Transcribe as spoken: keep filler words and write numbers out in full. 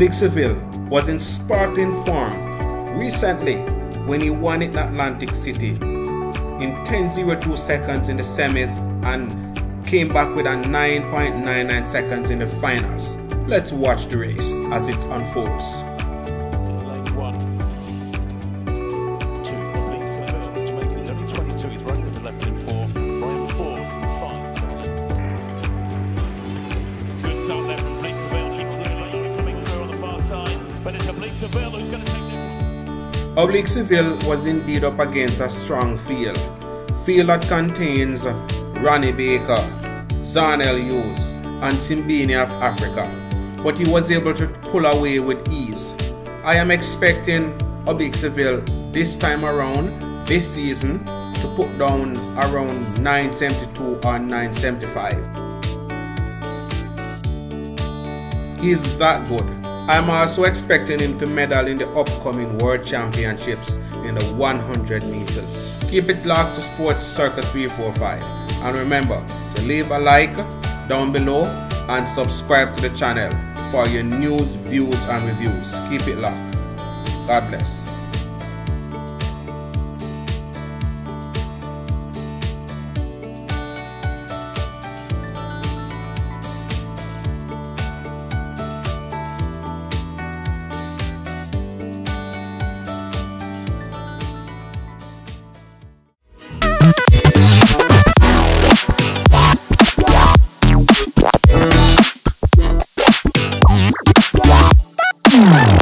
Oblique Seville was in sparkling form recently when he won in Atlantic City in ten point zero two seconds in the semis and came back with a nine point nine nine seconds in the finals. Let's watch the race as it unfolds. Oblique Seville was indeed up against a strong field, field that contains Ronnie Baker, Zanel Hughes and Simbini of Africa, but he was able to pull away with ease. I am expecting Oblique Seville this time around, this season, to put down around nine seventy-two or nine seventy-five. He is that good. I'm also expecting him to medal in the upcoming World Championships in the one hundred meters. Keep it locked to Sports Circle three forty-five, and remember to leave a like down below and subscribe to the channel for your news, views and reviews. Keep it locked. God bless. Come on.